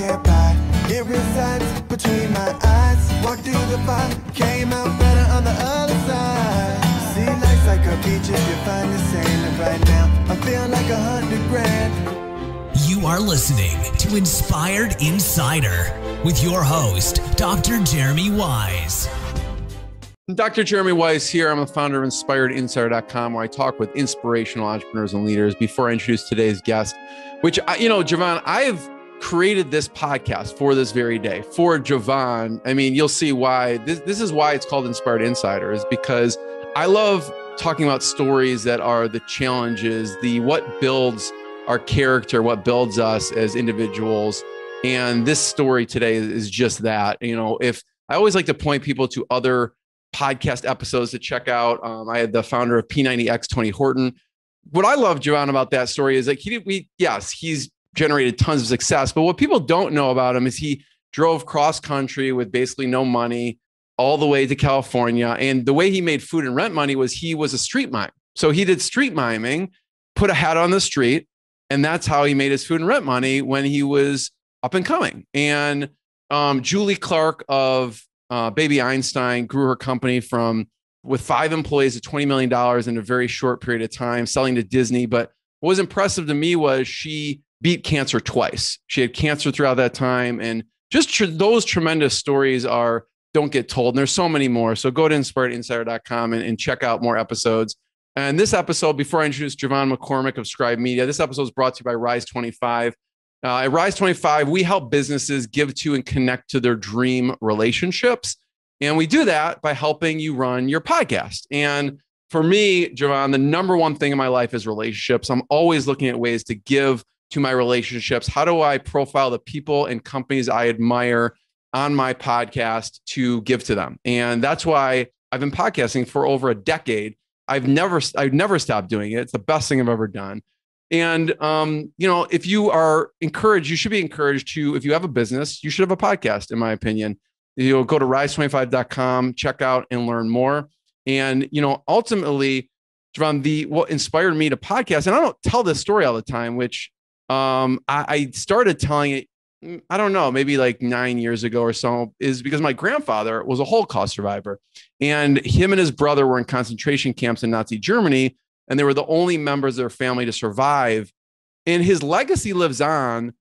can't buy. It resides between my eyes. Walked through the fire, came out better on the other side. See, life's like a beach if you find the sailing right now. I feel like $100 grand. You are listening to Inspired Insider with your host, Dr. Jeremy Wise. Dr. Jeremy Wise here. I'm the founder of inspiredinsider.com, where I talk with inspirational entrepreneurs and leaders. Before I introduce today's guest, which, JeVon, I have created this podcast for this very day, for JeVon. I mean, you'll see why. This is why it's called Inspired Insider, is because I love talking about stories that are the challenges, the what builds our character, what builds us as individuals. And this story today is just that. You know, if I always like to point people to other podcast episodes to check out. I had the founder of P90X, Tony Horton. What I love, Joanne, about that story is like he's generated tons of success, but what people don't know about him is he drove cross country with basically no money all the way to California. And the way he made food and rent money was he was a street mime. So he did street miming, put a hat on the street, and that's how he made his food and rent money when he was up and coming. And Julie Clark of Baby Einstein grew her company with 5 employees to $20 million in a very short period of time, selling to Disney. But what was impressive to me was she beat cancer twice. She had cancer throughout that time. And just those tremendous stories don't get told. And there's so many more. So go to inspiredinsider.com and check out more episodes. And this episode, before I introduce JeVon McCormick of Scribe Media, this episode is brought to you by Rise25. At Rise25, we help businesses give to and connect to their dream relationships. And we do that by helping you run your podcast. And for me, JeVon, the number one thing in my life is relationships. I'm always looking at ways to give to my relationships. How do I profile the people and companies I admire on my podcast to give to them? And that's why I've been podcasting for over a decade. I've never stopped doing it. It's the best thing I've ever done. And, if you are encouraged, you should be encouraged to, if you have a business, you should have a podcast, in my opinion. You'll go to rise25.com, check out and learn more. And, ultimately, JeVon, what inspired me to podcast, and I don't tell this story all the time, which I started telling it, I don't know, maybe like 9 years ago or so, is because my grandfather was a Holocaust survivor, and him and his brother were in concentration camps in Nazi Germany. And they were the only members of their family to survive. And his legacy lives on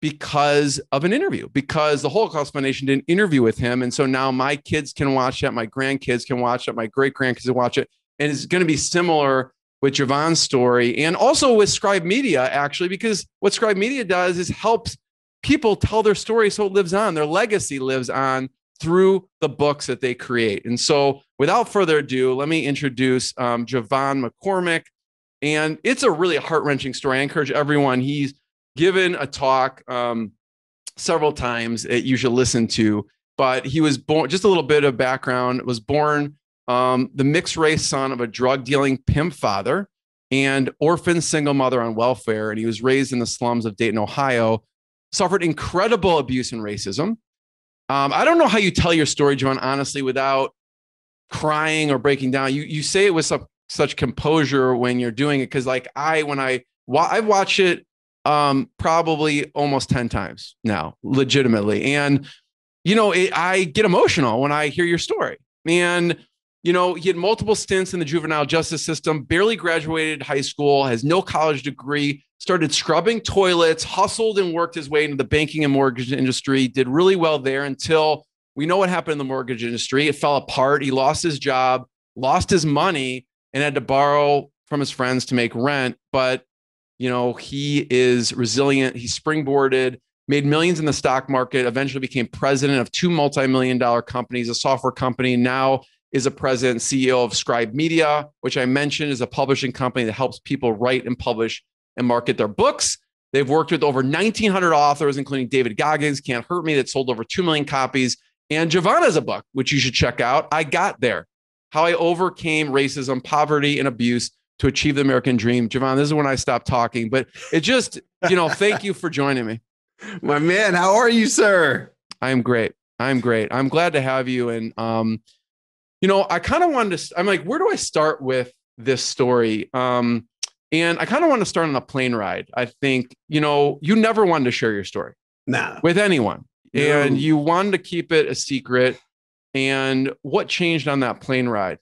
because of an interview, because the Holocaust Foundation did an interview with him. And so now my kids can watch that. My grandkids can watch it. My great grandkids can watch it. And it's going to be similar with JeVon's story, and also with Scribe Media, actually, because what Scribe Media does is helps people tell their story so it lives on. Their legacy lives on through the books that they create. And so without further ado, let me introduce JeVon McCormick. And it's a really heart-wrenching story. I encourage everyone. He's given a talk several times that you should listen to. But he was born, just a little bit of background, was born the mixed-race son of a drug-dealing pimp father and orphan single mother on welfare. And he was raised in the slums of Dayton, Ohio. Suffered incredible abuse and racism. I don't know how you tell your story, JeVon, honestly, without crying or breaking down. You say it with such composure when you're doing it, because I've watched it probably almost 10 times now, legitimately. And, I get emotional when I hear your story. And, he had multiple stints in the juvenile justice system, barely graduated high school, has no college degree, started scrubbing toilets, hustled and worked his way into the banking and mortgage industry, did really well there until we know what happened in the mortgage industry. It fell apart. He lost his job, lost his money, and had to borrow from his friends to make rent. But, he is resilient. He springboarded, made millions in the stock market, eventually became president of 2 multi-million-dollar companies, a software company, now is a president and CEO of Scribe Media, which I mentioned is a publishing company that helps people write and publish and market their books. They've worked with over 1,900 authors, including David Goggins, Can't Hurt Me, that sold over 2 million copies. And JeVon has a book, which you should check out, I Got There, How I Overcame Racism, Poverty, and Abuse to Achieve the American Dream. JeVon, this is when I stopped talking, but it just, thank you for joining me. My man, how are you, sir? I'm great. I'm glad to have you. And, I kind of wanted to, I'm like, where do I start with this story? And I kind of want to start on a plane ride. I think, you never wanted to share your story. No. With anyone. No. And you wanted to keep it a secret. And what changed on that plane ride?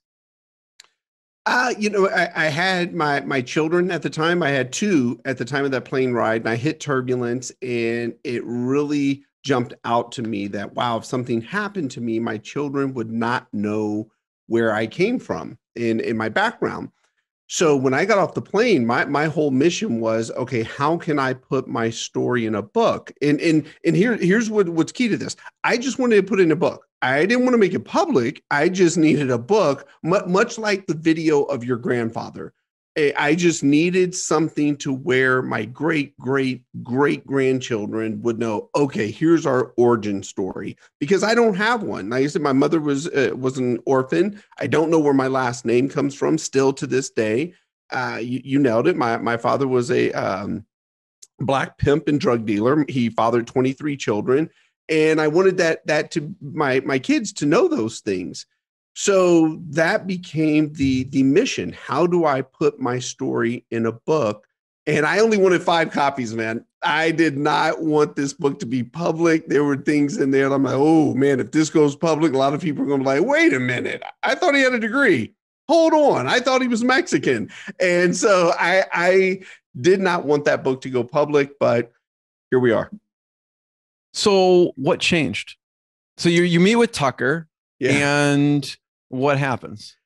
You know, I had my children at the time. I had two at the time of that plane ride, and I hit turbulence, and it really jumped out to me that, wow, if something happened to me, my children would not know where I came from in my background. So when I got off the plane, my whole mission was, okay, how can I put my story in a book? And here's what's key to this. I just wanted to put it in a book. I didn't want to make it public. I just needed a book, much like the video of your grandfather. I just needed something to where my great, great, great grandchildren would know, okay, here's our origin story, because I don't have one. Like I said, my mother was an orphan. I don't know where my last name comes from still to this day. You nailed it. My father was a black pimp and drug dealer. He fathered 23 children. And I wanted that to my kids to know those things. So that became the mission. How do I put my story in a book? And I only wanted 5 copies, man. I did not want this book to be public. There were things in there that I'm like, oh man, if this goes public, a lot of people are going to be like, wait a minute. I thought he had a degree. Hold on. I thought he was Mexican. And so I did not want that book to go public, but here we are. So what changed? So you meet with Tucker, yeah, and what happens?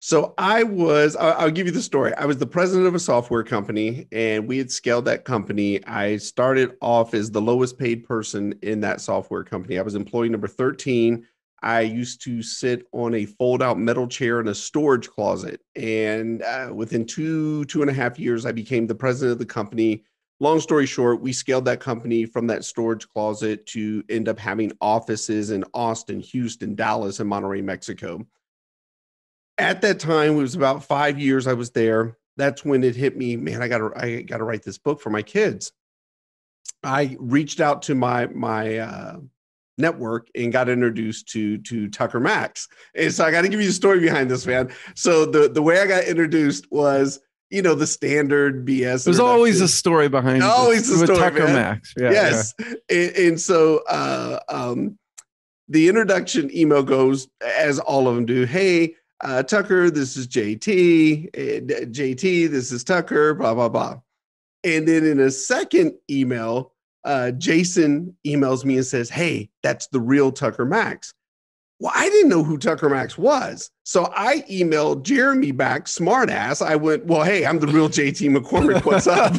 So I'll give you the story. I was the president of a software company, and we had scaled that company. I started off as the lowest paid person in that software company. I was employee number 13. I used to sit on a fold out metal chair in a storage closet. And within two and a half years, I became the president of the company. Long story short, we scaled that company from that storage closet to end up having offices in Austin, Houston, Dallas, and Monterrey, Mexico. At that time, it was about 5 years I was there. That's when it hit me, man, I gotta write this book for my kids. I reached out to my network and got introduced to Tucker Max. And so I got to give you the story behind this, man. So the way I got introduced was, you know, the standard BS. There's always a story behind it. Always a story, Tucker Max. Yeah, yes. Yeah. And so the introduction email goes, as all of them do, hey, Tucker, this is JT. JT, this is Tucker, blah, blah, blah. And then in a second email, Jason emails me and says, hey, that's the real Tucker Max. Well, I didn't know who Tucker Max was. So I emailed Jeremy back, smart ass. I went, well, hey, I'm the real JT McCormick. What's up?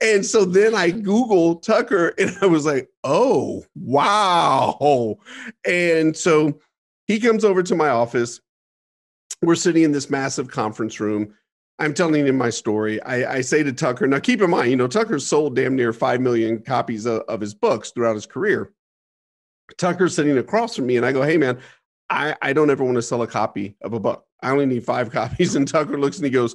And so then I Googled Tucker and I was like, oh, wow. And so he comes over to my office. We're sitting in this massive conference room. I'm telling him my story. I say to Tucker, now keep in mind, you know, Tucker sold damn near 5 million copies of his books throughout his career. Tucker's sitting across from me and I go, hey man, I don't ever want to sell a copy of a book. I only need 5 copies. And Tucker looks and he goes,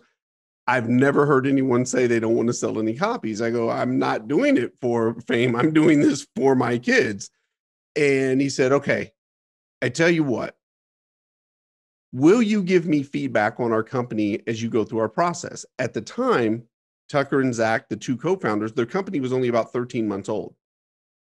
I've never heard anyone say they don't want to sell any copies. I go, I'm not doing it for fame. I'm doing this for my kids. And he said, okay, I tell you what, will you give me feedback on our company as you go through our process? At the time, Tucker and Zach, the 2 co-founders, their company was only about 13 months old.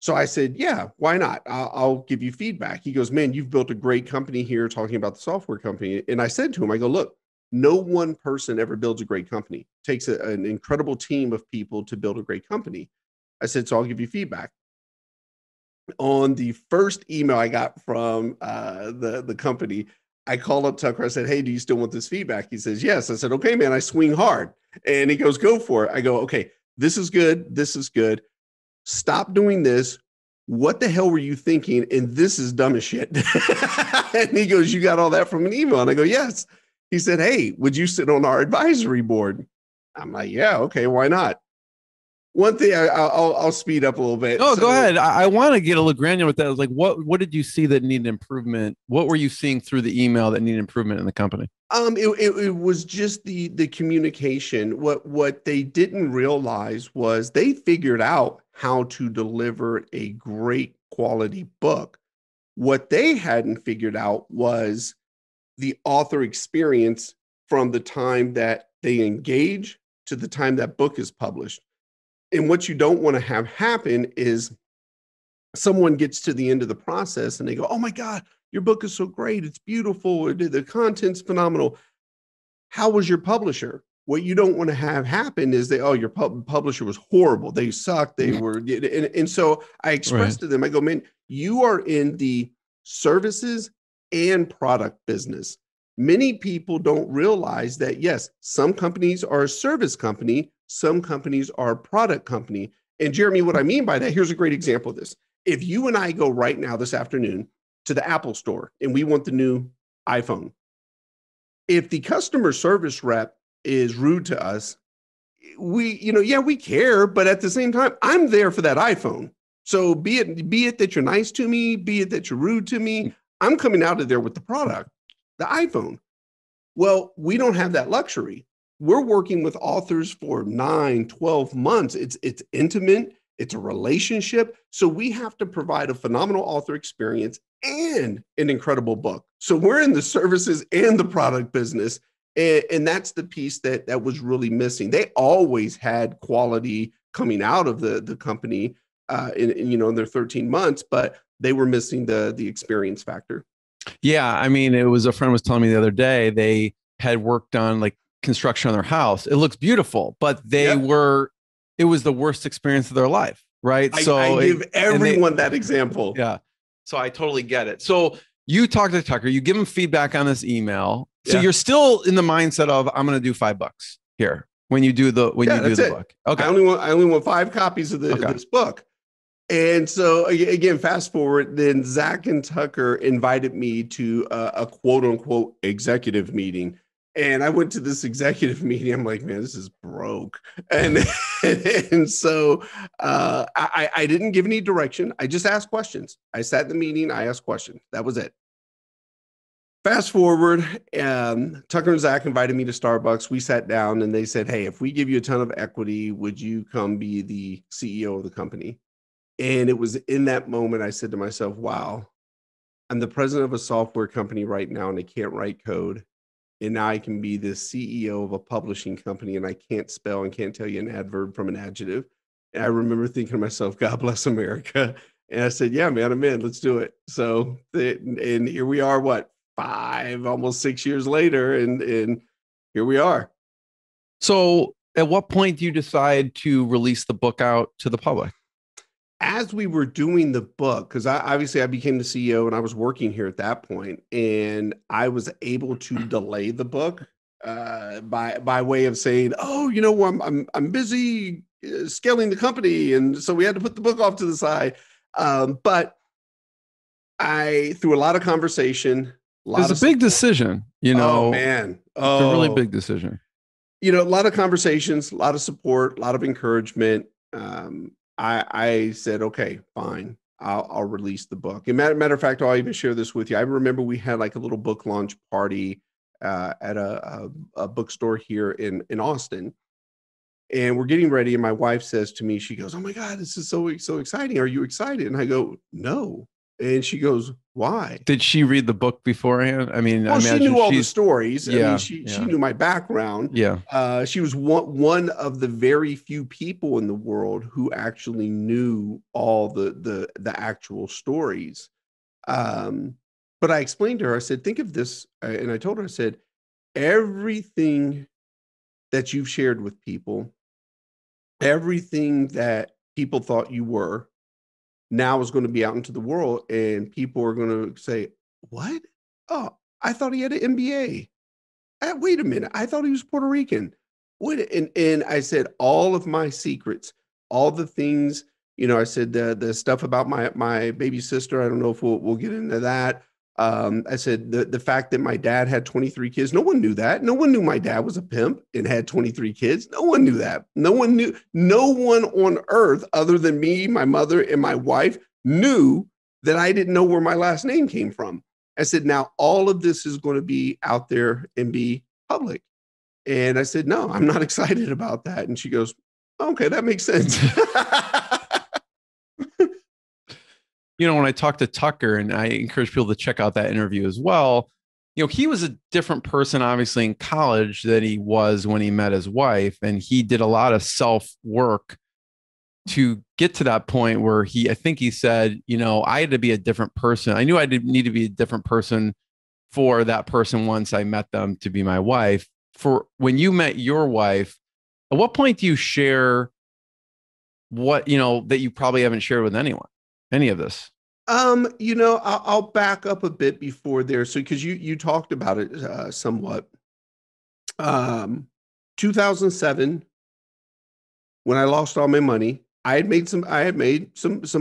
So I said, yeah, why not? I'll give you feedback. He goes, man, you've built a great company here, talking about the software company. And I said to him, I go, look, no one person ever builds a great company. It takes an incredible team of people to build a great company. I said, so I'll give you feedback. On the first email I got from the company, I called up Tucker. I said, hey, do you still want this feedback? He says, yes. I said, okay, man, I swing hard. And he goes, go for it. I go, okay, this is good. This is good. Stop doing this. What the hell were you thinking? And this is dumb as shit. And he goes, you got all that from an email? And I go, yes. He said, hey, would you sit on our advisory board? I'm like, yeah, okay, why not? One thing, I'll speed up a little bit. Oh, so, go ahead. I want to get a little granular with that. I was like, what did you see that needed improvement? What were you seeing through the email that needed improvement in the company? It was just the communication. What they didn't realize was they figured out how to deliver a great quality book. What they hadn't figured out was the author experience from the time that they engage to the time that book is published. And what you don't want to have happen is someone gets to the end of the process and they go, oh my God, your book is so great. It's beautiful. The content's phenomenal. How was your publisher? What you don't want to have happen is they, oh, your publisher was horrible. They sucked. They were. And so I expressed to them, I go, man, you are in the services and product business. Many people don't realize that, yes, some companies are a service company. Some companies are a product company. And Jeremy, what I mean by that, here's a great example of this. If you and I go right now this afternoon to the Apple store and we want the new iPhone, if the customer service rep is rude to us, we, you know, yeah, we care, but at the same time, I'm there for that iPhone. So be it that you're nice to me, be it that you're rude to me, I'm coming out of there with the product, the iPhone. Well, we don't have that luxury. We're working with authors for 9-12 months. It's intimate. It's a relationship. So we have to provide a phenomenal author experience and an incredible book. So we're in the services and the product business. And that's the piece that was really missing. They always had quality coming out of the company in their 13 months, but they were missing the experience factor. Yeah. I mean, it was a friend was telling me the other day, they had worked on like construction on their house. It looks beautiful, but they it was the worst experience of their life. Right. I give everyone that example. Yeah. So I totally get it. So you talk to Tucker, you give him feedback on this email. So you're still in the mindset of, I'm going to do $5 here when you do the book. Okay. I only want 5 copies of this book. And so again, fast forward, then Zach and Tucker invited me to a quote unquote executive meeting. And I went to this executive meeting. I'm like, man, this is broke. And so I didn't give any direction. I just asked questions. I sat in the meeting. I asked questions. That was it. Fast forward, Tucker and Zach invited me to Starbucks. We sat down and they said, hey, if we give you a ton of equity, would you come be the CEO of the company? And it was in that moment I said to myself, wow, I'm the president of a software company right now and I can't write code. And now I can be the CEO of a publishing company and I can't spell and can't tell you an adverb from an adjective. And I remember thinking to myself, God bless America. And I said, yeah, man, I'm in. Let's do it. So, and here we are, what? 5, almost 6 years later. And here we are. So at what point do you decide to release the book out to the public? As we were doing the book, because I became the CEO and I was working here at that point, and I was able to delay the book by way of saying, oh, you know, I'm busy scaling the company. And so we had to put the book off to the side. But I, through a lot of conversation, There's a big decision, you know. Oh, man. Oh. It's a really big decision. You know, a lot of conversations, a lot of support, a lot of encouragement. I said, okay, fine. I'll release the book. And matter of fact, I'll even share this with you. I remember we had like a little book launch party at a bookstore here in Austin. And we're getting ready. And my wife says to me, she goes, oh my God, this is so exciting. Are you excited? And I go, no. And she goes, why? Did she read the book beforehand? I mean, well, she knew all the stories. Yeah, I mean, she knew my background. Yeah. She was one of the very few people in the world who actually knew all the actual stories. But I explained to her, I said, think of this. And I told her, I said, everything that you've shared with people, everything that people thought you were, now is going to be out into the world and people are going to say, what? Oh, I thought he had an MBA. Wait a minute. I thought he was Puerto Rican. Wait, and I said, all of my secrets, all the things, you know, I said the stuff about my baby sister. I don't know if we'll get into that. I said the fact that my dad had 23 kids. No one knew that. No one knew my dad was a pimp and had 23 kids. No one knew that. No one on earth other than me, my mother, and my wife knew that I didn't know where my last name came from. I said, now all of this is going to be out there and be public. And I said, no, I'm not excited about that. And she goes, okay, that makes sense. You know, when I talked to Tucker, and I encourage people to check out that interview as well, you know, he was a different person, obviously, in college than he was when he met his wife. And he did a lot of self work to get to that point where he, I think he said, you know, I had to be a different person. I knew I didn't need to be a different person for that person once I met them to be my wife. For when you met your wife, at what point do you share what, you know, that you probably haven't shared with anyone, any of this? You know, I'll back up a bit before there. So, because you talked about it somewhat. 2007, when I lost all my money, I had made some money, some good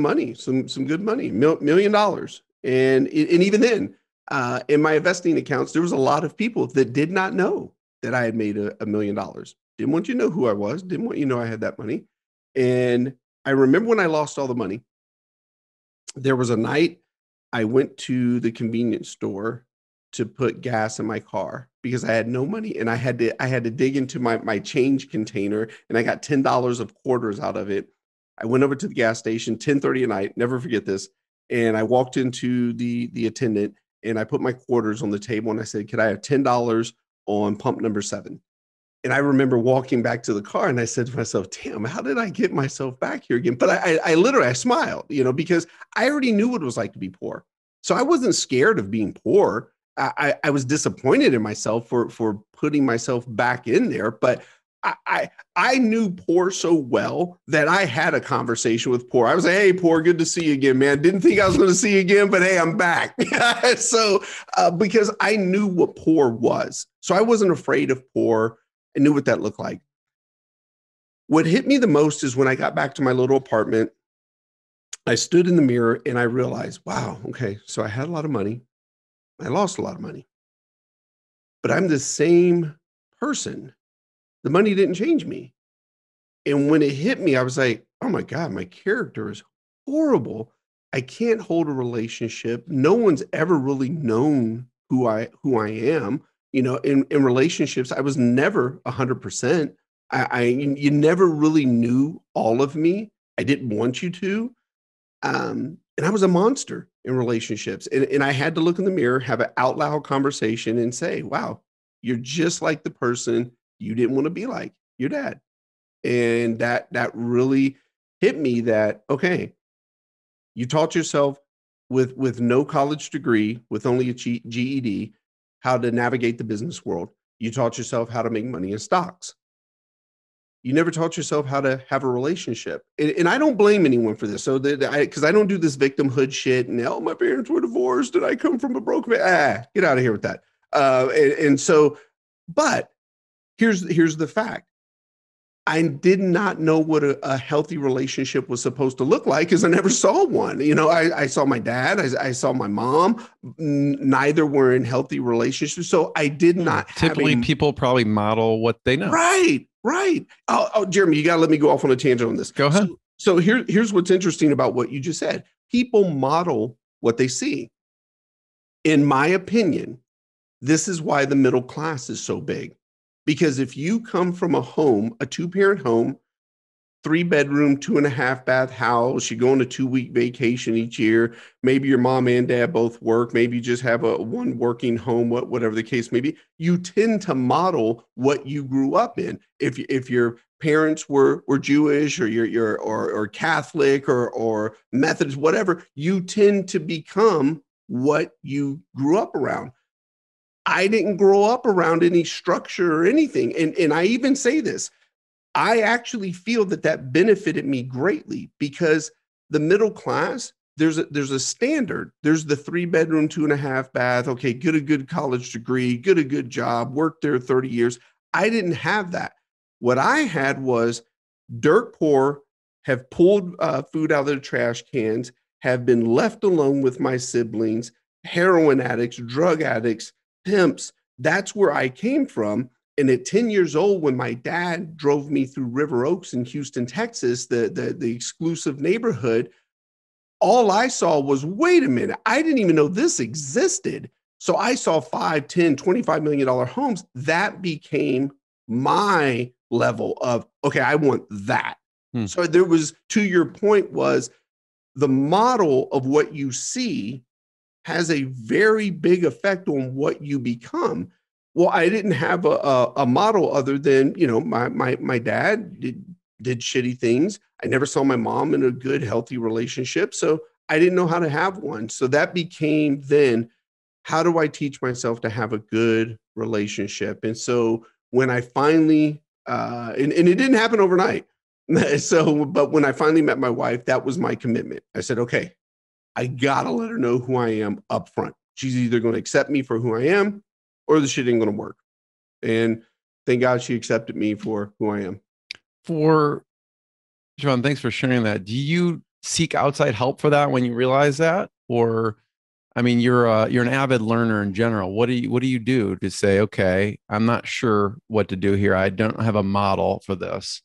money, $1 million. And even then, in my investing accounts, there was a lot of people that did not know that I had made $1 million. Didn't want you to know who I was. Didn't want you to know I had that money. And I remember when I lost all the money, there was a night I went to the convenience store to put gas in my car because I had no money, and I had to dig into my change container, and I got $10 of quarters out of it. I went over to the gas station, 10:30 at night, never forget this. And I walked into the attendant and I put my quarters on the table and I said, "Could I have $10 on pump number 7?" And I remember walking back to the car and I said to myself, damn, how did I get myself back here again? But I literally, I smiled, you know, because I already knew what it was like to be poor. So I wasn't scared of being poor. I was disappointed in myself for putting myself back in there. But I knew poor so well that I had a conversation with poor. I was like, "Hey, poor, good to see you again, man. Didn't think I was going to see you again, but hey, I'm back." So because I knew what poor was. So I wasn't afraid of poor. I knew what that looked like. What hit me the most is when I got back to my little apartment, I stood in the mirror and I realized, wow, okay, so I had a lot of money. I lost a lot of money, but I'm the same person. The money didn't change me. And when it hit me, I was like, oh my God, my character is horrible. I can't hold a relationship. No one's ever really known who I am. You know, in relationships, I was never 100%. You never really knew all of me. I didn't want you to. And I was a monster in relationships. And I had to look in the mirror, have an out loud conversation and say, wow, you're just like the person you didn't want to be like, your dad. And that really hit me that, okay, you taught yourself with no college degree, with only a GED, how to navigate the business world. You taught yourself how to make money in stocks. You never taught yourself how to have a relationship. And I don't blame anyone for this. So because I don't do this victimhood shit and, oh, my parents were divorced and I come from a broken family. Get out of here with that. So, but here's the fact. I did not know what a healthy relationship was supposed to look like because I never saw one. You know, I saw my dad, I saw my mom. Neither were in healthy relationships. So I did not have typically people probably model what they know. Right. Oh, Jeremy, you got to let me go off on a tangent on this. Go ahead. So here's what's interesting about what you just said. People model what they see. In my opinion, this is why the middle class is so big. Because if you come from a home, a two-parent home, 3-bedroom, 2.5-bath house, you go on a 2-week vacation each year, maybe your mom and dad both work, maybe you just have one working home, whatever the case may be, you tend to model what you grew up in. If your parents were Jewish or you're Catholic or Methodist, whatever, you tend to become what you grew up around. I didn't grow up around any structure or anything. And I even say this, I actually feel that benefited me greatly because the middle class, there's a standard. There's the 3-bedroom, 2.5-bath. Okay, get a good college degree, get a good job, work there 30 years. I didn't have that. What I had was dirt poor, have pulled food out of the trash cans, have been left alone with my siblings, heroin addicts, drug addicts, pimps. That's where I came from. And at 10 years old, when my dad drove me through River Oaks in Houston, Texas, the exclusive neighborhood, all I saw was, wait a minute, I didn't even know this existed. So I saw $5, $10, $25 million homes. That became my level of, okay, I want that. So there was, to your point, was the model of what you see has a very big effect on what you become. Well, I didn't have a model other than, you know, my dad did shitty things. I never saw my mom in a good, healthy relationship. So I didn't know how to have one. So that became then, how do I teach myself to have a good relationship? And so when I finally, and it didn't happen overnight. So, but when I finally met my wife, that was my commitment. I said, okay, I gotta let her know who I am up front. She's either going to accept me for who I am or the shit ain't going to work. And thank God she accepted me for who I am. For JeVon, thanks for sharing that. Do you seek outside help for that when you realize that? Or, I mean, you're an avid learner in general. What do you do to say, okay, I'm not sure what to do here. I don't have a model for this.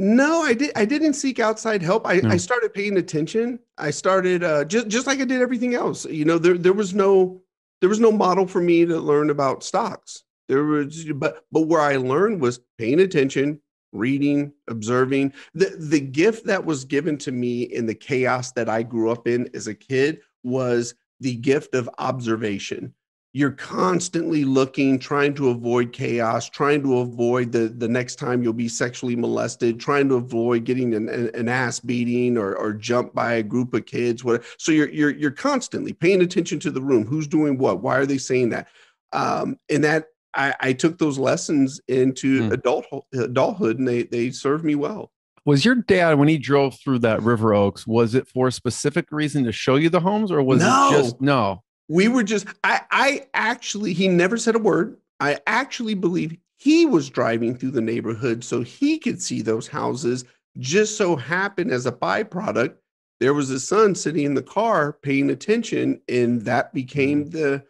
No, I didn't seek outside help. I started paying attention. I started just like I did everything else. You know, there was no model for me to learn about stocks. There was, but where I learned was paying attention, reading, observing. The gift that was given to me in the chaos that I grew up in as a kid was the gift of observation. You're constantly looking, trying to avoid chaos, trying to avoid the next time you'll be sexually molested, trying to avoid getting an ass beating or jumped by a group of kids. Whatever. So you're constantly paying attention to the room. Who's doing what? Why are they saying that? And that I took those lessons into adulthood, and they served me well. Was your dad, when he drove through that River Oaks, was it for a specific reason to show you the homes, or was it just no? We were just, I actually, he never said a word. I actually believe he was driving through the neighborhood so he could see those houses. Just so happened as a byproduct, there was his son sitting in the car paying attention, and that became the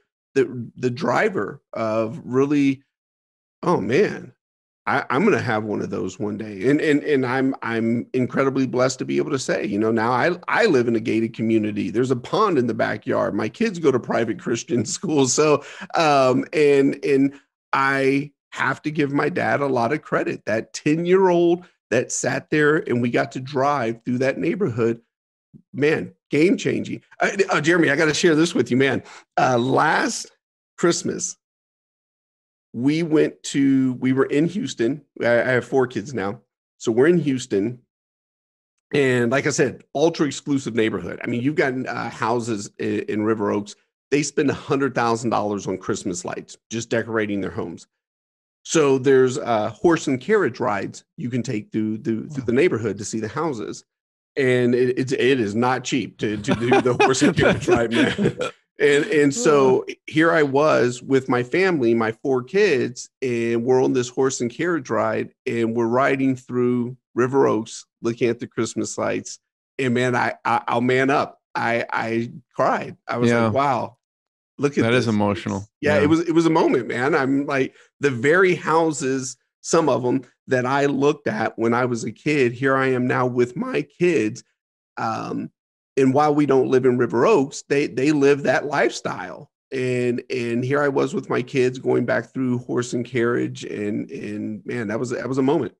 driver of really, oh man, I'm going to have one of those one day. And I'm incredibly blessed to be able to say, you know, now I live in a gated community. There's a pond in the backyard. My kids go to private Christian school. So, and I have to give my dad a lot of credit. That 10-year-old that sat there and we got to drive through that neighborhood, man, game changing. Jeremy, I got to share this with you, man. Last Christmas, we were in Houston. I have 4 kids now. So we're in Houston. And like I said, ultra exclusive neighborhood. I mean, you've got houses in River Oaks. They spend $100,000 on Christmas lights, just decorating their homes. So there's horse and carriage rides you can take through the neighborhood to see the houses. And it is not cheap to do the horse and carriage ride, man. And so here I was with my family, my 4 kids, and we're on this horse and carriage ride, and we're riding through River Oaks, looking at the Christmas lights. And man, I'll man up. I cried. I was like, wow, look at that. That is emotional. Yeah, it was a moment, man. I'm like, the very houses, some of them that I looked at when I was a kid, here I am now with my kids. And while we don't live in River Oaks, they live that lifestyle. And here I was with my kids going back through horse and carriage. And man, that was a moment.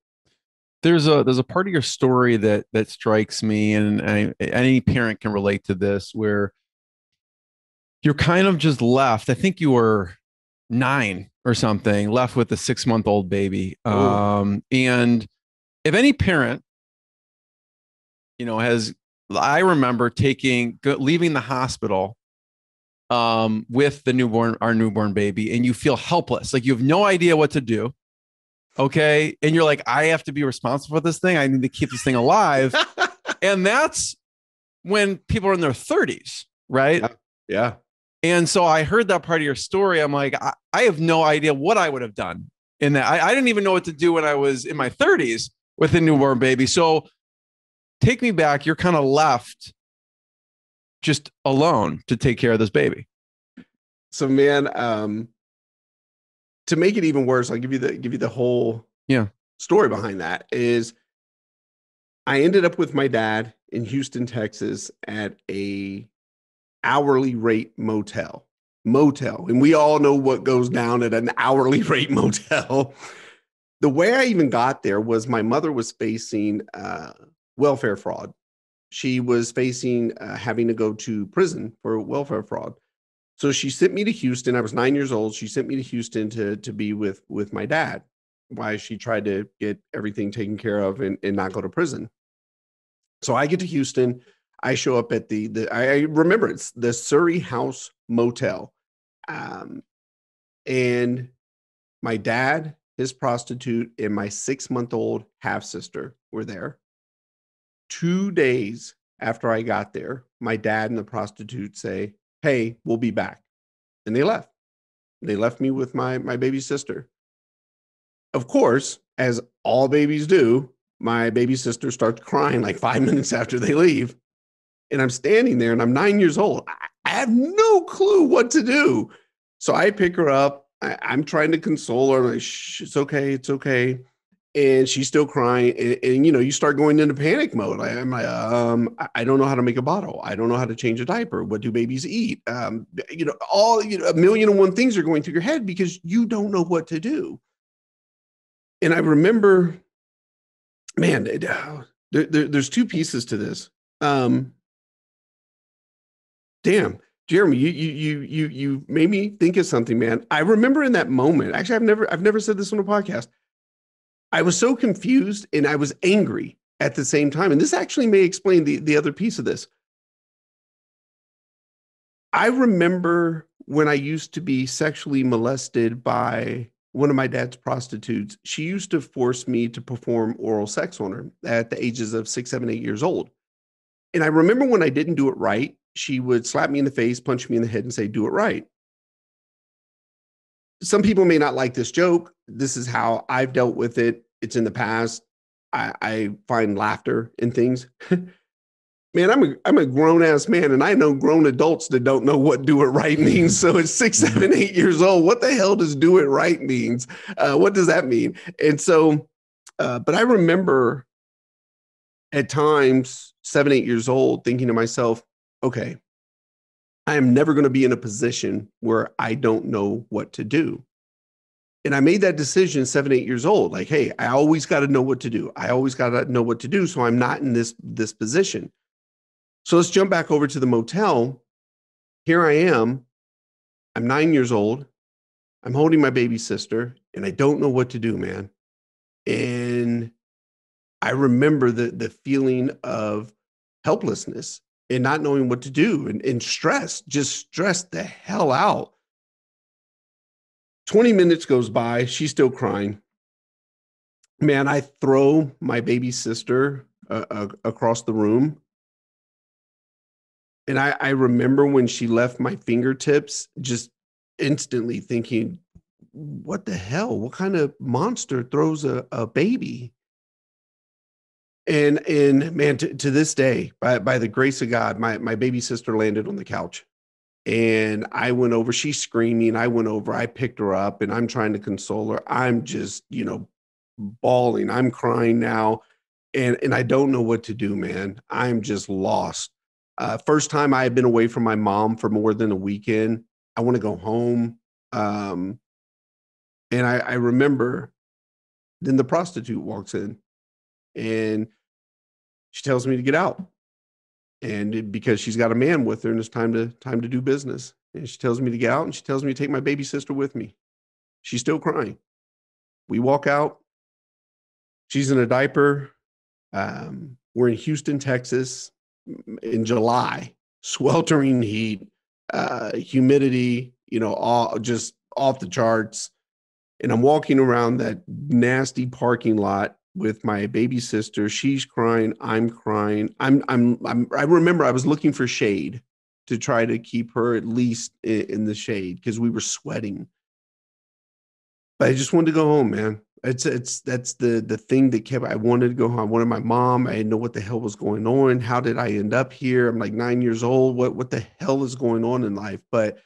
There's a part of your story that strikes me, and any parent can relate to this, where you're kind of just left. I think you were 9 or something, left with a 6-month-old baby. And if any parent, you know, has, I remember leaving the hospital with our newborn baby, and you feel helpless. Like you have no idea what to do. Okay. And you're like, I have to be responsible for this thing. I need to keep this thing alive. And that's when people are in their 30s. Right. Yeah. And so I heard that part of your story. I'm like, I have no idea what I would have done in that. I didn't even know what to do when I was in my 30s with a newborn baby. So take me back. You're kind of left just alone to take care of this baby. So, man, to make it even worse, I'll give you the whole story behind that. Is I ended up with my dad in Houston, Texas, at a hourly rate motel, and we all know what goes down at an hourly rate motel. The way I even got there was my mother was facing welfare fraud. She was facing having to go to prison for welfare fraud. So she sent me to Houston. I was 9 years old. She sent me to Houston to be with my dad, while she tried to get everything taken care of and not go to prison. So I get to Houston. I show up at the I remember it's the Surrey House Motel. And my dad, his prostitute, and my 6-month-old half-sister were there. 2 days after I got there, my dad and the prostitute say, hey, we'll be back. And they left. They left me with my baby sister. Of course, as all babies do, my baby sister starts crying like 5 minutes after they leave. And I'm standing there and I'm 9 years old. I have no clue what to do. So I pick her up. I'm trying to console her. I'm like, shh, it's okay. It's okay. And she's still crying. And you know, you start going into panic mode. I'm like, I don't know how to make a bottle. I don't know how to change a diaper. What do babies eat? You know, a million and one things are going through your head because you don't know what to do. And I remember, man, there's two pieces to this. Damn, Jeremy, you made me think of something, man. I remember in that moment. Actually, I've never said this on a podcast. I was so confused and I was angry at the same time. And this actually may explain the other piece of this. I remember when I used to be sexually molested by one of my dad's prostitutes. She used to force me to perform oral sex on her at the ages of 6, 7, 8 years old. And I remember when I didn't do it right, she would slap me in the face, punch me in the head, and say, do it right. Some people may not like this joke. This is how I've dealt with it. It's in the past. I find laughter in things. Man, I'm a grown-ass man, and I know grown adults that don't know what do it right means. So at 6, 7, 8 years old, what the hell does do it right means? What does that mean? And so, but I remember at times, 7, 8 years old, thinking to myself, okay, I am never going to be in a position where I don't know what to do. And I made that decision 7, 8 years old. Like, hey, I always got to know what to do. I always got to know what to do. So I'm not in this position. So let's jump back over to the motel. Here I am. I'm 9 years old. I'm holding my baby sister and I don't know what to do, man. And I remember the feeling of helplessness and not knowing what to do, and stress, just stress the hell out. 20 minutes goes by. She's still crying. Man, I throw my baby sister across the room. And I remember when she left my fingertips, just instantly thinking, what the hell? What kind of monster throws a baby? And man, to this day, by the grace of God, my baby sister landed on the couch and I went over, she's screaming. I went over, I picked her up and I'm trying to console her. I'm just, you know, bawling. I'm crying now. And I don't know what to do, man. I'm just lost. First time I had been away from my mom for more than a weekend. I want to go home. And I remember then the prostitute walks in and she tells me to get out, and because she's got a man with her and it's time to do business. And she tells me to get out and she tells me to take my baby sister with me. She's still crying. We walk out. She's in a diaper. We're in Houston, Texas in July, sweltering heat, humidity, you know, all just off the charts. And I'm walking around that nasty parking lot with my baby sister. She's crying. I'm crying. I remember I was looking for shade to try to keep her at least in the shade because we were sweating. But I just wanted to go home, man. That's the thing that kept, I wanted to go home. I wanted my mom. I didn't know what the hell was going on. How did I end up here? I'm like 9 years old. What the hell is going on in life? But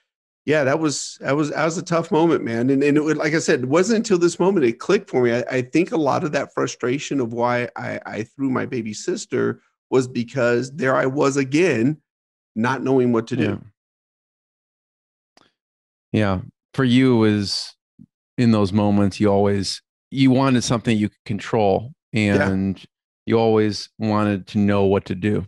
yeah, that was a tough moment, man. And it, like I said, it wasn't until this moment it clicked for me. I think a lot of that frustration of why I threw my baby sister was because there I was again, not knowing what to do. Yeah. For you, it was in those moments, you wanted something you could control, and you always wanted to know what to do.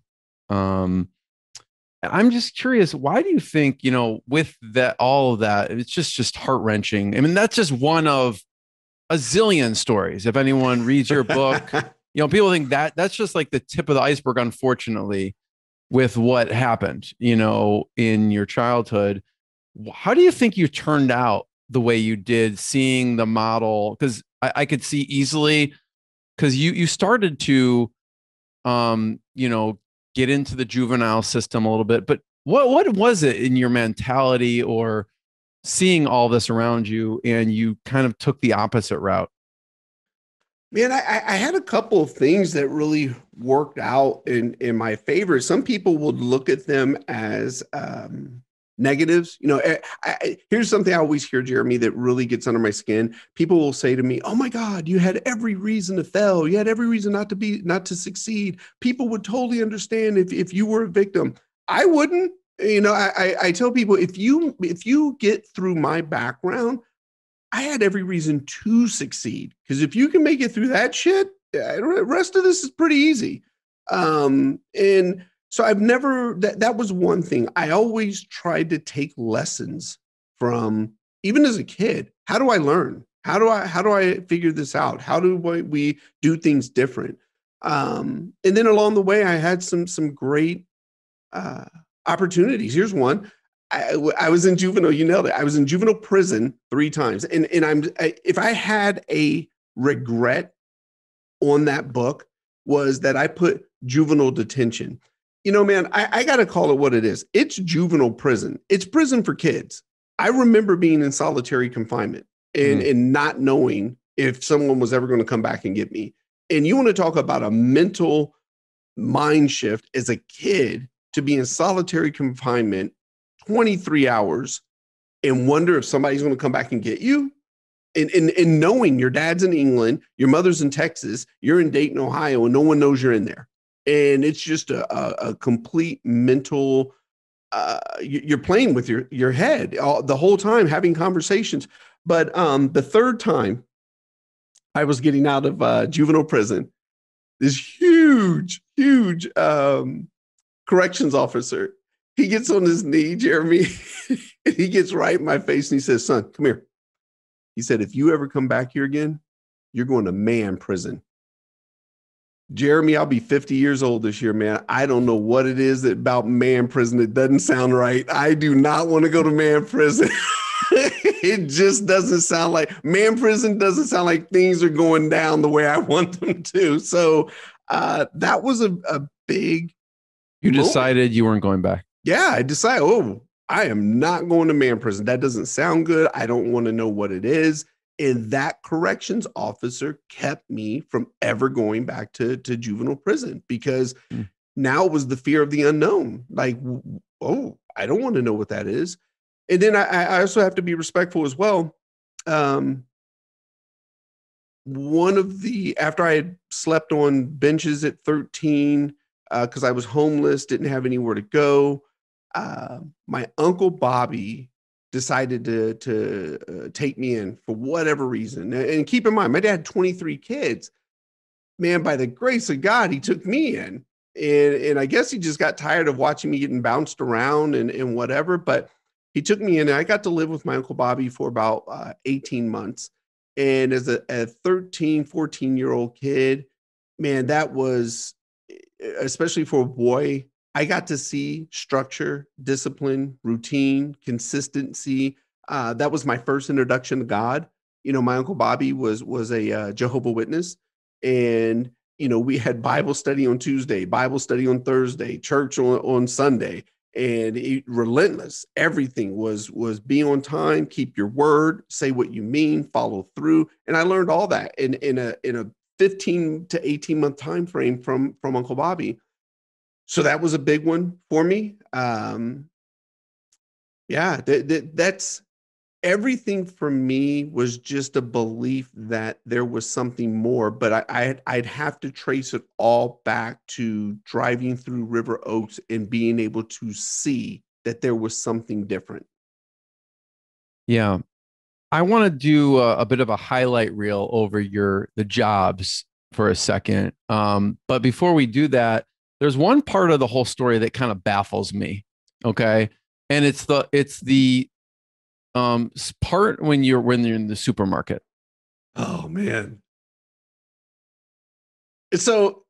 I'm just curious, why do you think, you know, with that, all of that, it's just heart-wrenching. I mean, that's just one of a zillion stories. If anyone reads your book, You know, people think that that's just like the tip of the iceberg, unfortunately, with what happened, you know, in your childhood. How do you think you turned out the way you did, seeing the model? Because I could see easily, because you started to, you know, get into the juvenile system a little bit. But what was it in your mentality or seeing all this around you, and you kind of took the opposite route? Man, I had a couple of things that really worked out in my favor. Some people would look at them as negatives. You know, here's something I always hear, Jeremy, that really gets under my skin. People will say to me, "Oh my God, you had every reason to fail. You had every reason not to succeed. People would totally understand if you were a victim." I wouldn't. You know, I tell people, if you get through my background, I had every reason to succeed, because if you can make it through that shit, the rest of this is pretty easy. And so I've never, that was one thing. I always tried to take lessons from, even as a kid, how do I learn? How do I figure this out? How do we do things different? And then along the way, I had some great opportunities. Here's one. I was in juvenile. You nailed it. I was in juvenile prison 3 times. And if I had a regret on that book, was that I put juvenile detention. You know, man, I got to call it what it is. It's juvenile prison. It's prison for kids. I remember being in solitary confinement and not knowing if someone was ever going to come back and get me. And you want to talk about a mental mind shift as a kid to be in solitary confinement 23 hours and wonder if somebody's going to come back and get you, and knowing your dad's in England, your mother's in Texas, you're in Dayton, Ohio, and no one knows you're in there. And it's just a complete mental, you're playing with your head all the whole time, having conversations. But the third time I was getting out of juvenile prison, this huge corrections officer, he gets on his knee, Jeremy, and he gets right in my face and he says, "Son, come here." He said, "If you ever come back here again, you're going to man prison." Jeremy, I'll be 50 years old this year, man. I don't know what it is about man prison. It doesn't sound right. I do not want to go to man prison. It just doesn't sound like man prison, doesn't sound like things are going down the way I want them to. So that was a big. You decided you weren't going back. Yeah, I decided, I am not going to man prison. That doesn't sound good. I don't want to know what it is. And that corrections officer kept me from ever going back to juvenile prison, because now it was the fear of the unknown. Like, I don't want to know what that is. And then I also have to be respectful as well. After I had slept on benches at 13, because I was homeless, didn't have anywhere to go, my Uncle Bobby decided to take me in for whatever reason. And keep in mind, my dad had 23 kids. Man, by the grace of God, he took me in. And I guess he just got tired of watching me getting bounced around and whatever. But he took me in, and I got to live with my Uncle Bobby for about 18 months. And as a 13, 14-year-old kid, man, that was, especially for a boy, I got to see structure, discipline, routine, consistency. That was my first introduction to God. You know, my Uncle Bobby was a Jehovah's Witness. And, you know, we had Bible study on Tuesday, Bible study on Thursday, church on Sunday. And relentless. Everything was be on time, keep your word, say what you mean, follow through. And I learned all that in a 15 to 18 month time frame from Uncle Bobby. So that was a big one for me. That's everything for me, was just a belief that there was something more, but I'd have to trace it all back to driving through River Oaks and being able to see that there was something different. Yeah. I want to do a bit of a highlight reel over the jobs for a second. But before we do that, there's one part of the whole story that kind of baffles me. Okay. And it's the part when you're in the supermarket. Oh man. So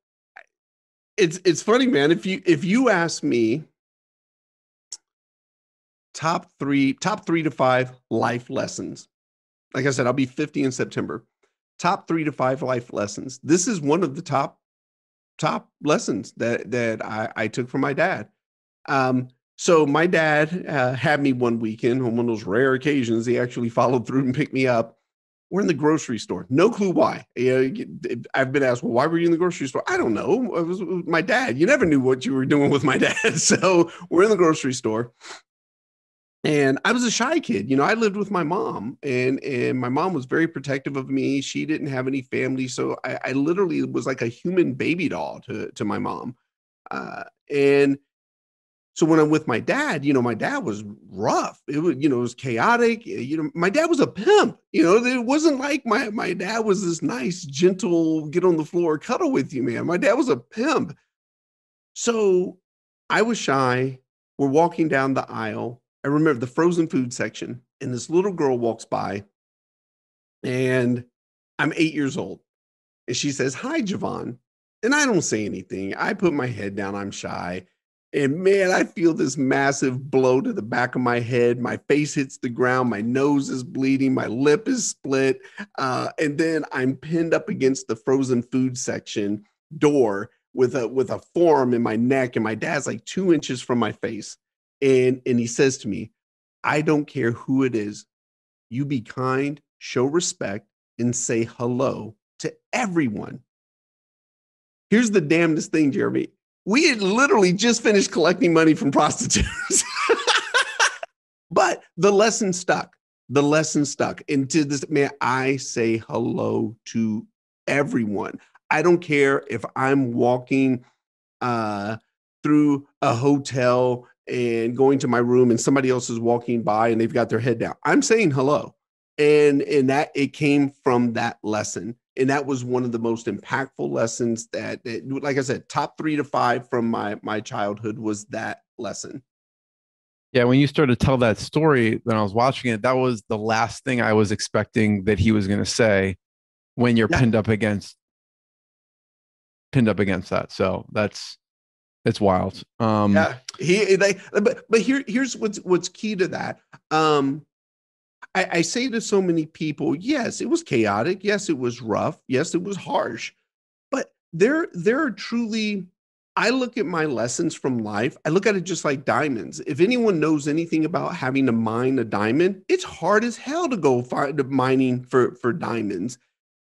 it's funny, man. If you ask me, top three to five life lessons. Like I said, I'll be 50 in September. Top 3 to 5 life lessons. This is one of the top lessons that I took from my dad. So my dad had me one weekend on one of those rare occasions. He actually followed through and picked me up. We're in the grocery store. No clue why. I've been asked, well, why were you in the grocery store? I don't know. It was my dad. You never knew what you were doing with my dad. So we're in the grocery store. And I was a shy kid. You know, I lived with my mom, and my mom was very protective of me. She didn't have any family. So I literally was like a human baby doll to my mom. And so when I'm with my dad, you know, my dad was rough. It was, you know, it was chaotic. You know, my dad was a pimp. You know, it wasn't like my dad was this nice, gentle, get on the floor, cuddle with you, man. My dad was a pimp. So I was shy. We're walking down the aisle. I remember the frozen food section, and this little girl walks by, and I'm 8 years old, and she says, "Hi, JeVon." And I don't say anything. I put my head down. I'm shy. And man, I feel this massive blow to the back of my head. My face hits the ground. My nose is bleeding. My lip is split. And then I'm pinned up against the frozen food section door with a form in my neck. And my dad's like 2 inches from my face. And he says to me, "I don't care who it is. You be kind, show respect, and say hello to everyone." Here's the damnedest thing, Jeremy. We had literally just finished collecting money from prostitutes. But the lesson stuck. The lesson stuck. And to this, man, I say hello to everyone. I don't care if I'm walking through a hotel and going to my room and somebody else is walking by and they've got their head down. I'm saying hello. And that it came from that lesson. And that was one of the most impactful lessons that like I said, top 3 to 5 from my childhood was that lesson. Yeah. When you started to tell that story, when I was watching it, that was the last thing I was expecting that he was going to say when you're pinned up against that. So it's wild. Yeah. But here's what's key to that. I say to so many people, yes, it was chaotic. Yes, it was rough. Yes, it was harsh. But there are truly, I look at my lessons from life. I look at it just like diamonds. If anyone knows anything about having to mine a diamond, it's hard as hell to go find mining for diamonds.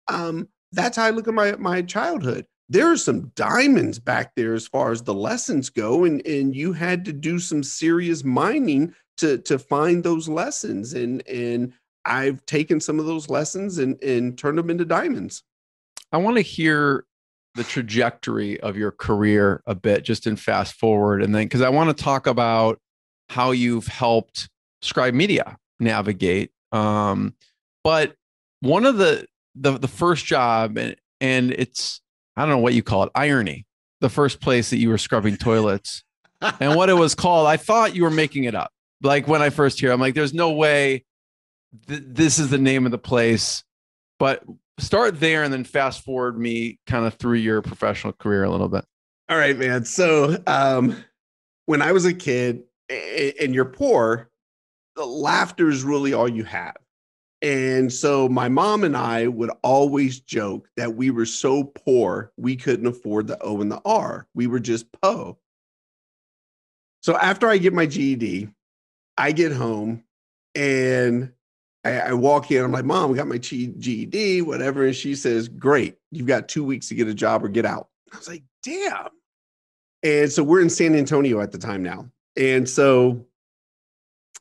That's how I look at my childhood. There are some diamonds back there as far as the lessons go. And you had to do some serious mining to find those lessons. And I've taken some of those lessons and turned them into diamonds. I want to hear the trajectory of your career a bit, just in fast forward. And then, because I want to talk about how you've helped Scribe Media navigate. But one of the first job, and it's, I don't know what you call it, irony, the first place that you were scrubbing toilets and what it was called. I thought you were making it up. Like when I first hear, I'm like, there's no way this is the name of the place. But start there and then fast forward me kind of through your professional career a little bit. All right, man. So when I was a kid and you're poor, the laughter is really all you have. And so my mom and I would always joke that we were so poor, we couldn't afford the O and the R. We were just po'. So after I get my GED, I get home and I walk in. I'm like, "Mom, we got my GED, whatever." And she says, "Great. You've got 2 weeks to get a job or get out." I was like, damn. And so we're in San Antonio at the time now. And so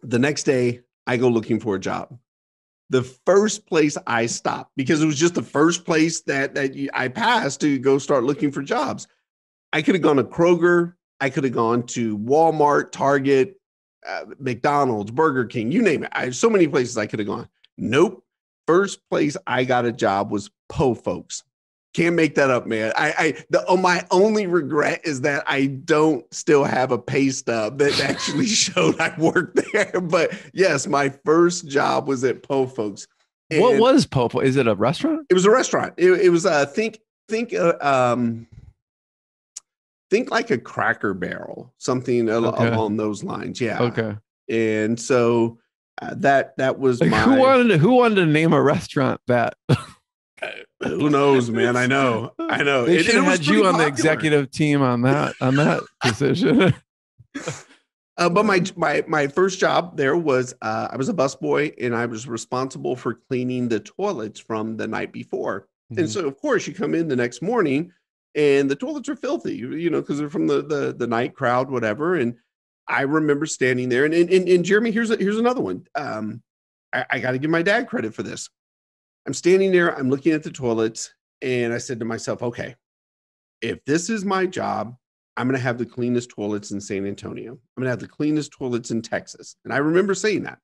the next day I go looking for a job. The first place I stopped, because it was just the first place that I passed to go start looking for jobs. I could have gone to Kroger. I could have gone to Walmart, Target, McDonald's, Burger King, you name it. I have so many places I could have gone. Nope. First place I got a job was Po' Folks. Can't make that up, man. My only regret is that I don't still have a pay stub that actually showed I worked there. But yes, my first job was at Po' Folks. What was Po' Folks? Is it a restaurant? It was a restaurant. It was, I think, Think like a Cracker Barrel, something along those lines. Yeah. Okay. And so that was like, my... Who wanted to name a restaurant that? Who knows, man? I know. They should have had you on the executive team on that decision. But my first job there was I was a busboy, and I was responsible for cleaning the toilets from the night before. Mm-hmm. And so, of course, you come in the next morning, and the toilets are filthy, you know, because they're from the night crowd, whatever. And I remember standing there, and Jeremy, here's another one. I got to give my dad credit for this. I'm standing there, I'm looking at the toilets, and I said to myself, okay, if this is my job, I'm going to have the cleanest toilets in San Antonio. I'm going to have the cleanest toilets in Texas. And I remember saying that.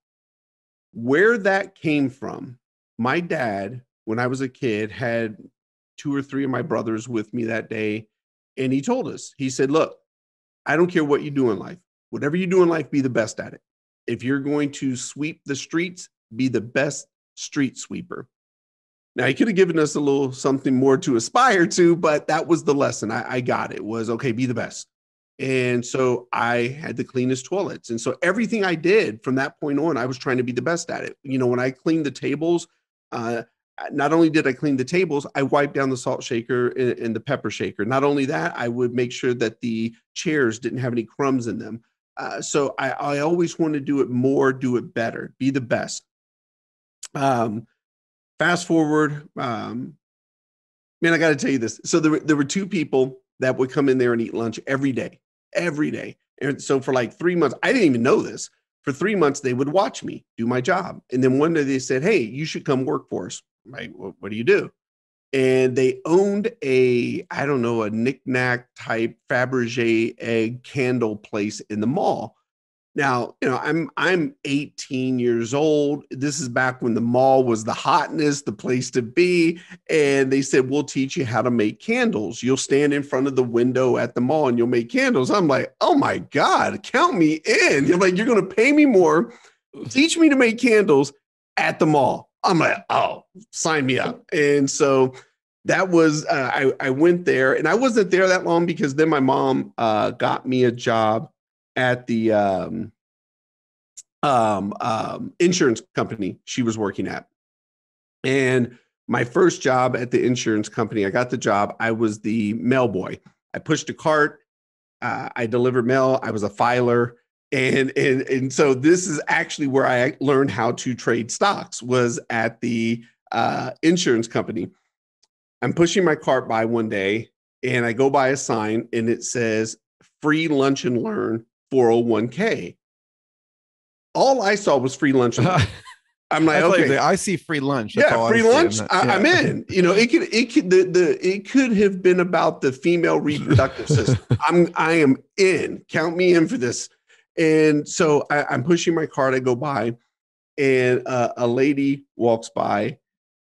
Where that came from, my dad, when I was a kid, had 2 or 3 of my brothers with me that day. And he told us, he said, look, I don't care what you do in life. Whatever you do in life, be the best at it. If you're going to sweep the streets, be the best street sweeper. Now, he could have given us a little something more to aspire to, but that was the lesson I got. It was, okay, be the best. And so I had the cleanest toilets. And so everything I did from that point on, I was trying to be the best at it. You know, when I cleaned the tables, not only did I clean the tables, I wiped down the salt shaker and the pepper shaker. Not only that, I would make sure that the chairs didn't have any crumbs in them. So I always want to do it more, do it better, be the best. Fast forward, man, I got to tell you this. So there were 2 people that would come in there and eat lunch every day. And so for like 3 months, I didn't even know this. For 3 months, they would watch me do my job. And then one day they said, hey, you should come work for us. I'm like, what do you do? And they owned a knickknack type Fabergé egg candle place in the mall. Now, you know, I'm 18 years old. This is back when the mall was the hotness, the place to be. And they said, we'll teach you how to make candles. You'll stand in front of the window at the mall and you'll make candles. I'm like, oh my God, count me in. You're like, you're going to pay me more. Teach me to make candles at the mall. I'm like, oh, sign me up. And so that was, I went there, and I wasn't there that long because then my mom got me a job at the insurance company she was working at. And my first job at the insurance company, I got the job. I was the mail boy. I pushed a cart. I delivered mail. I was a filer. And so this is actually where I learned how to trade stocks, was at the insurance company. I'm pushing my cart by one day, and I go by a sign, and it says, free lunch and learn. 401k. All I saw was free lunch. I'm like, okay, I see free lunch. That's all free lunch. I'm in. You know, it could have been about the female reproductive system. I am in. Count me in for this. And so I'm pushing my cart. I go by, and a lady walks by,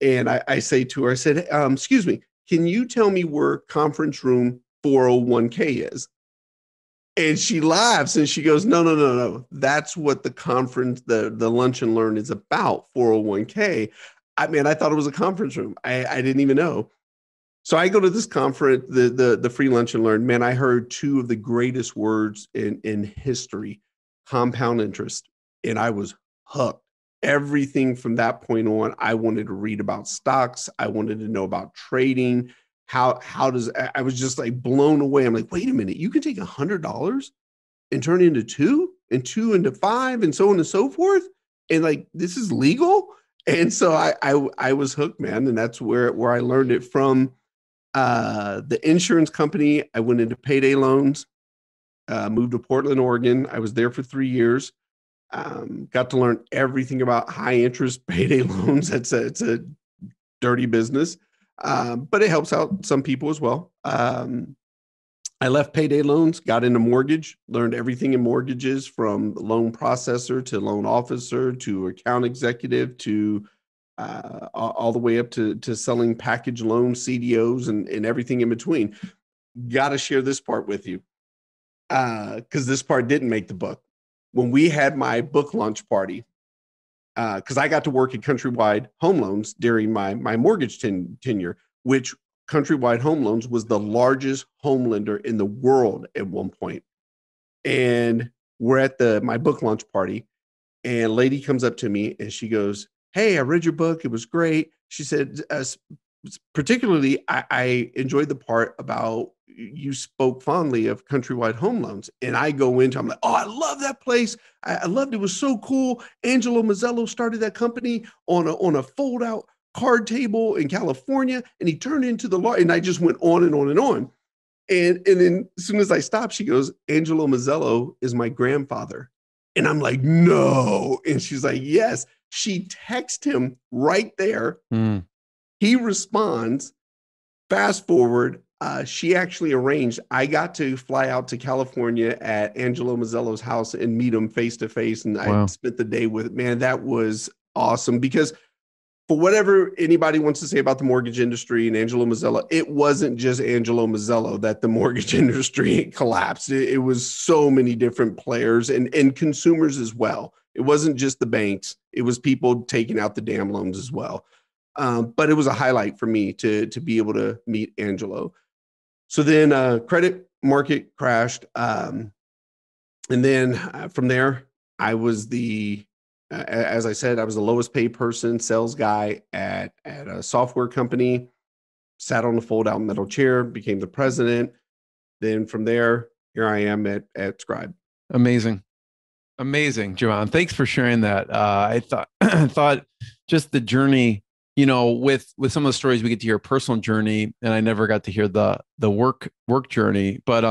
and I say to her, I said, hey, excuse me, can you tell me where conference room 401k is? And she laughs and she goes, no. That's what the conference, the lunch and learn is about, 401k. I mean, I thought it was a conference room. I didn't even know. So I go to this conference, the free lunch and learn. Man, I heard 2 of the greatest words in history, compound interest. And I was hooked. Everything from that point on, I wanted to read about stocks. I wanted to know about trading. I was just like blown away. I'm like, wait a minute, you can take $100 and turn it into 2 and 2 into 5 and so on and so forth. And like, this is legal. And so I was hooked, man. And that's where I learned it from. The insurance company, I went into payday loans, moved to Portland, Oregon. I was there for 3 years. Got to learn everything about high interest payday loans. It's a dirty business. But it helps out some people as well. I left payday loans, got into mortgage, learned everything in mortgages from loan processor to loan officer to account executive to all the way up to selling package loans, CDOs, and everything in between. Got to share this part with you because this part didn't make the book. When we had my book launch party, because I got to work at Countrywide Home Loans during my mortgage tenure, which Countrywide Home Loans was the largest home lender in the world at one point. And we're at my book launch party, and a lady comes up to me and she goes, "Hey, I read your book. It was great." She said, particularly, I enjoyed the part about you spoke fondly of Countrywide Home Loans. And I go into, I'm like, "Oh, I love that place. I loved it. It was so cool. Angelo Mazzello started that company on a fold out card table in California, and he turned into the law." And I just went on and on and on. And then as soon as I stopped, she goes, "Angelo Mazzello is my grandfather." And I'm like, "No." And she's like, "Yes." She texts him right there. Mm. He responds. Fast forward, she actually arranged. I got to fly out to California at Angelo Mazzello's house and meet him face to face. And wow. I spent the day with him. Man, that was awesome, because for whatever anybody wants to say about the mortgage industry and Angelo Mazzello, it wasn't just Angelo Mazzello that the mortgage industry collapsed. It was so many different players and consumers as well. It wasn't just the banks. It was people taking out the damn loans as well. But it was a highlight for me to be able to meet Angelo. So then credit market crashed. And then from there, I was as I said, I was the lowest paid person, sales guy at a software company, sat on a fold out metal chair, became the president. Then from there, here I am at Scribe. Amazing. Amazing, JeVon. Thanks for sharing that. I thought just the journey, with some of the stories we get to hear personal journey, and I never got to hear the work journey. But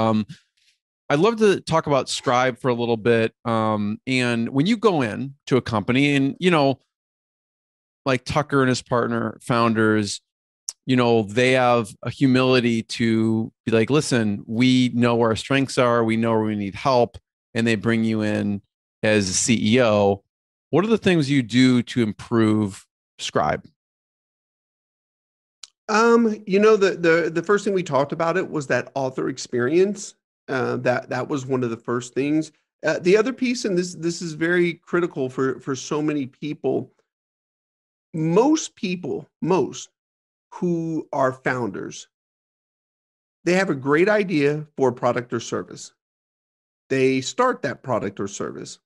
I'd love to talk about Scribe for a little bit. And when you go in to a company, and like Tucker and his partner founders, they have a humility to be like, "Listen, we know where our strengths are. We know where we need help," and they bring you in as a CEO. What are the things you do to improve Scribe? The first thing we talked about it was that author experience. That was one of the first things. The other piece, and this is very critical for so many people. Most who are founders, they have a great idea for a product or service. They start that product or service,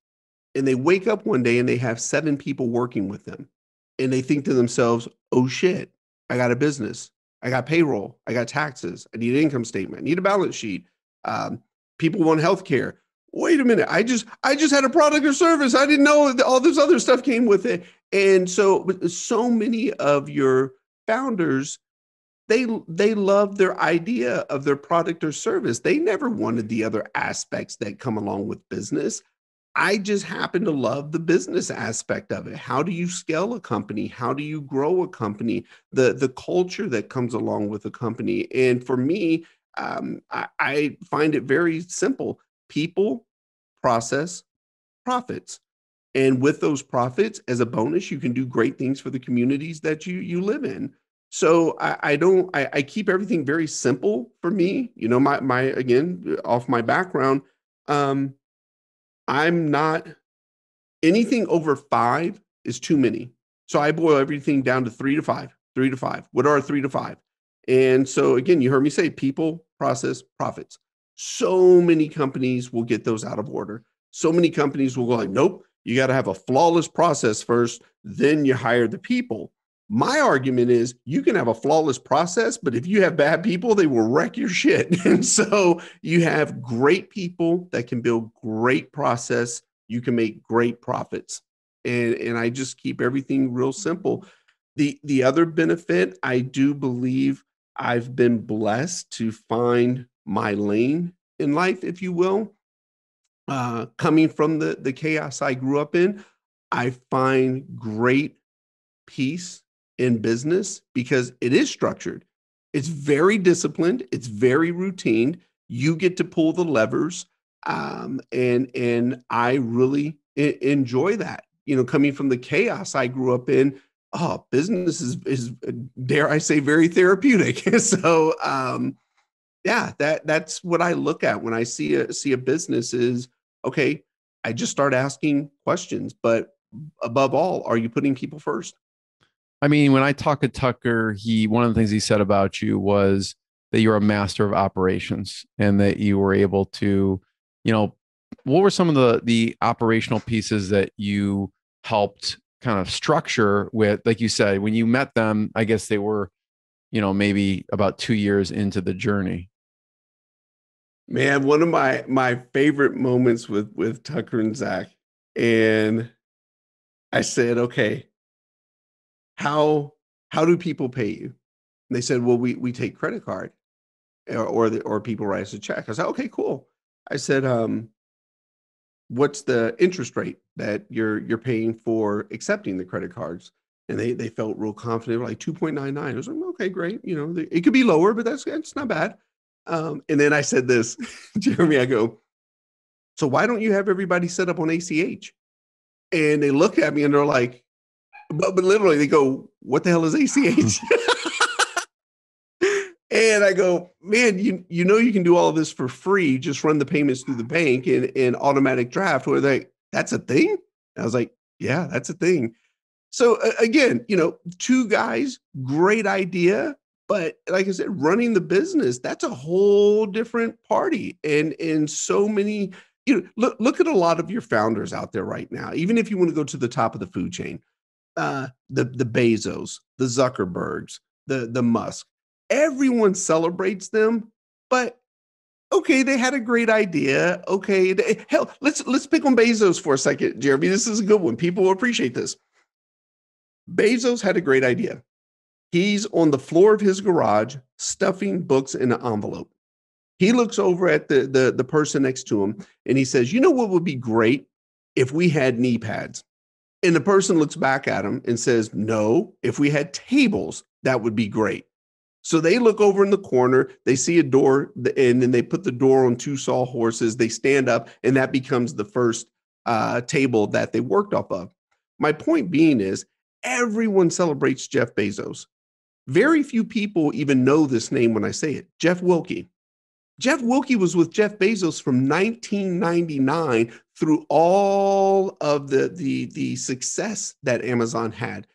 and they wake up one day and they have 7 people working with them. And they think to themselves, "Oh shit, I got a business. I got payroll. I got taxes. I need an income statement. I need a balance sheet. People want healthcare. Wait a minute. I just had a product or service. I didn't know all this other stuff came with it." And so many of your founders, they love their idea of their product or service. They never wanted the other aspects that come along with business. I just happen to love the business aspect of it. How do you scale a company? How do you grow a company? The culture that comes along with a company. And for me, I find it very simple: people, process, profits. And with those profits, as a bonus, you can do great things for the communities that you live in. So I keep everything very simple for me. My again, off my background, I'm not anything over 5 is too many. So I boil everything down to 3 to 5. What are 3 to 5? And so again, you heard me say people, process, profits. So many companies will get those out of order. So many companies will go like, "Nope, you got to have a flawless process first, then you hire the people." My argument is you can have a flawless process, but if you have bad people, they will wreck your shit. And so you have great people that can build great process. You can make great profits. And I just keep everything real simple. The other benefit, I do believe I've been blessed to find my lane in life, if you will. Coming from the chaos I grew up in, I find great peace in business because it is structured. It's very disciplined. It's very routine. You get to pull the levers. And I really enjoy that, coming from the chaos I grew up in. Oh, business is, dare I say, very therapeutic. So, that's what I look at when I see a business is, okay, I just start asking questions, but above all, are you putting people first? I mean, when I talked to Tucker, one of the things he said about you was that you're a master of operations and that you were able to, you know, what were some of the operational pieces that you helped kind of structure with? Like you said, when you met them, I guess they were, you know, maybe about 2 years into the journey. Man, one of my favorite moments with Tucker and Zach, and I said, okay, how do people pay you? And they said, well, we take credit card, or people write us a check. I said, okay, cool. I said, what's the interest rate that you're paying for accepting the credit cards? And they felt real confident, like 2.99. I was like, okay, great. You know, it could be lower, but it's not bad. And then I said this, Jeremy, I go, so why don't you have everybody set up on ACH? And they look at me and they're like, but literally they go, what the hell is ACH? And I go, man, you know you can do all of this for free. Just run the payments through the bank in automatic draft. Where they, that's a thing? And I was like, yeah, that's a thing. So again, you know, two guys, great idea. But like I said, running the business, that's a whole different party. And so many, you know, look at a lot of your founders out there right now. Even if you want to go to the top of the food chain, the Bezos, the Zuckerbergs, the Musk. Everyone celebrates them, but okay, they had a great idea. Okay, hell, let's pick on Bezos for a second, Jeremy. This is a good one. People will appreciate this. Bezos had a great idea. He's on the floor of his garage stuffing books in an envelope. He looks over at the person next to him and he says, "You know what would be great if we had knee pads?" And the person looks back at him and says, "No, if we had tables, that would be great." So they look over in the corner, they see a door, and then they put the door on two sawhorses, they stand up, and that becomes the first table that they worked off of. My point being is, everyone celebrates Jeff Bezos. Very few people even know this name when I say it, Jeff Wilke. Jeff Wilke was with Jeff Bezos from 1999 through all of the success that Amazon had.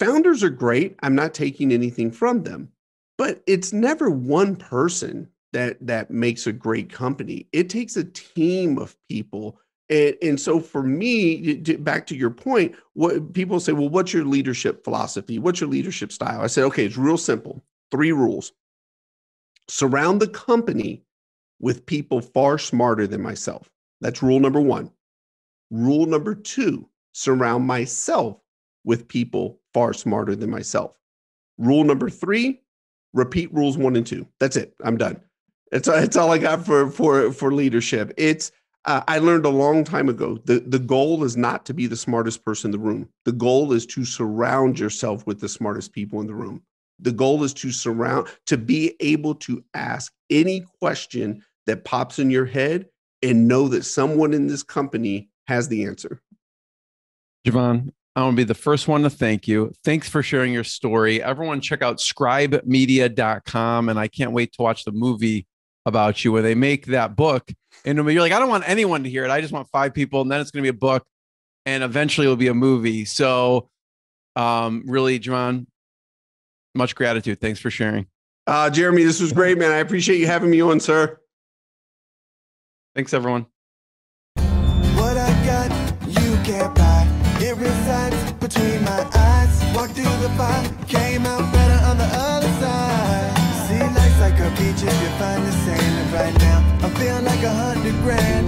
Founders are great. I'm not taking anything from them, but it's never one person that makes a great company. It takes a team of people. And so for me, back to your point, what people say, well, what's your leadership philosophy? What's your leadership style? I said, okay, it's real simple. 3 rules. Surround the company with people far smarter than myself. That's rule number 1. Rule number 2, surround myself with people far smarter than myself. Rule number 3, repeat rules 1 and 2. That's it. I'm done. That's all I got for leadership. It's I learned a long time ago, the goal is not to be the smartest person in the room. The goal is to surround yourself with the smartest people in the room. The goal is to be able to ask any question that pops in your head and know that someone in this company has the answer. JeVon, I want to be the first one to thank you. Thanks for sharing your story. Everyone check out scribemedia.com. And I can't wait to watch the movie about you where they make that book. And you're like, I don't want anyone to hear it. I just want 5 people. And then it's going to be a book. And eventually it'll be a movie. So really, JeVon, much gratitude. Thanks for sharing. Jeremy, this was great, man. I appreciate you having me on, sir. Thanks, everyone. What I got, you can't buy. It resides between my eyes. Walked through the fire, came out better on the other side. Sea life's like a beach if you find the sailing right now. I feel like 100 grand.